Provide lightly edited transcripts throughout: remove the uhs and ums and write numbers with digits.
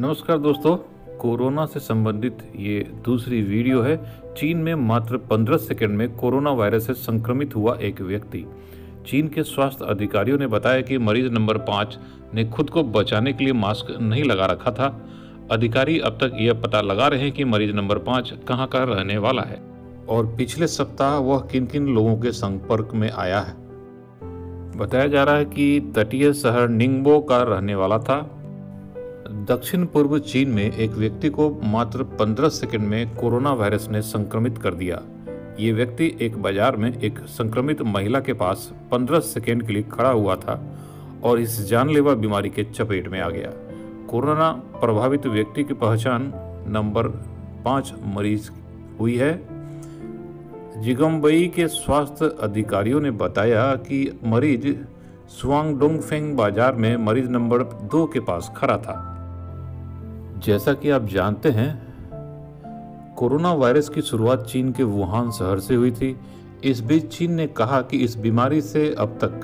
नमस्कार दोस्तों, कोरोना से संबंधित ये दूसरी वीडियो है। चीन में मात्र 15 सेकंड में कोरोना वायरस से संक्रमित हुआ एक व्यक्ति। चीन के स्वास्थ्य अधिकारियों ने बताया कि मरीज नंबर 5 ने खुद को बचाने के लिए मास्क नहीं लगा रखा था। अधिकारी अब तक यह पता लगा रहे हैं कि मरीज नंबर 5 कहां का रहने वाला है और पिछले सप्ताह वह किन किन लोगों के संपर्क में आया है। बताया जा रहा है कि तटीय शहर निग्बो का रहने वाला था। दक्षिण पूर्व चीन में एक व्यक्ति को मात्र 15 सेकंड में कोरोना वायरस ने संक्रमित कर दिया। ये व्यक्ति एक बाजार में एक संक्रमित महिला के पास 15 सेकंड के लिए खड़ा हुआ था और इस जानलेवा बीमारी के चपेट में आ गया। कोरोना प्रभावित व्यक्ति की पहचान नंबर 5 मरीज हुई है। जिगम्बई के स्वास्थ्य अधिकारियों ने बताया कि मरीज स्वांग डूंग फेंग बाजार में मरीज नंबर 2 के पास खड़ा था। जैसा कि आप जानते हैं, कोरोना वायरस की शुरुआत चीन के वुहान शहर से हुई थी। इस बीच चीन ने कहा कि इस बीमारी से अब तक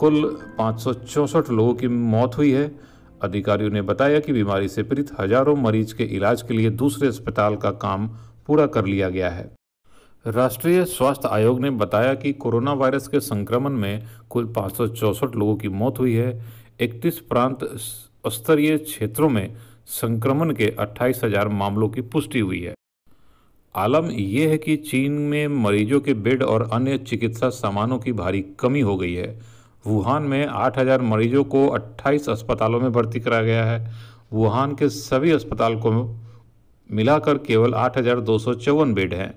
कुल 564 लोगों की मौत हुई है। अधिकारियों ने बताया कि बीमारी से पीड़ित हजारों मरीज के इलाज के लिए दूसरे अस्पताल का काम पूरा कर लिया गया है। राष्ट्रीय स्वास्थ्य आयोग ने बताया कि कोरोना वायरस के संक्रमण में कुल 564 लोगों की मौत हुई है। 31 प्रांत स्तरीय क्षेत्रों में संक्रमण के 28,000 मामलों की पुष्टि हुई है। आलम यह है कि चीन में मरीजों के बेड और अन्य चिकित्सा सामानों की भारी कमी हो गई है। वुहान में 8,000 मरीजों को 28 अस्पतालों में भर्ती कराया गया है। वुहान के सभी अस्पताल को मिलाकर केवल 8,254 बेड हैं।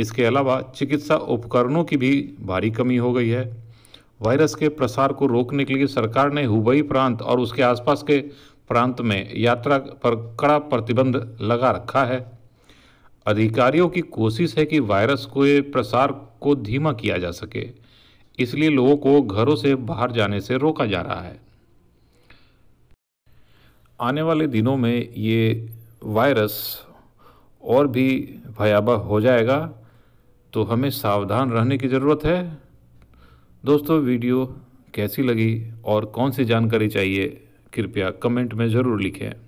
इसके अलावा चिकित्सा उपकरणों की भी भारी कमी हो गई है। वायरस के प्रसार को रोकने के लिए सरकार ने हुबई प्रांत और उसके आसपास के प्रांत में यात्रा पर कड़ा प्रतिबंध लगा रखा है। अधिकारियों की कोशिश है कि वायरस के प्रसार को धीमा किया जा सके, इसलिए लोगों को घरों से बाहर जाने से रोका जा रहा है। आने वाले दिनों में ये वायरस और भी भयावह हो जाएगा, तो हमें सावधान रहने की ज़रूरत है। दोस्तों, वीडियो कैसी लगी और कौन सी जानकारी चाहिए, कृपया कमेंट में ज़रूर लिखें।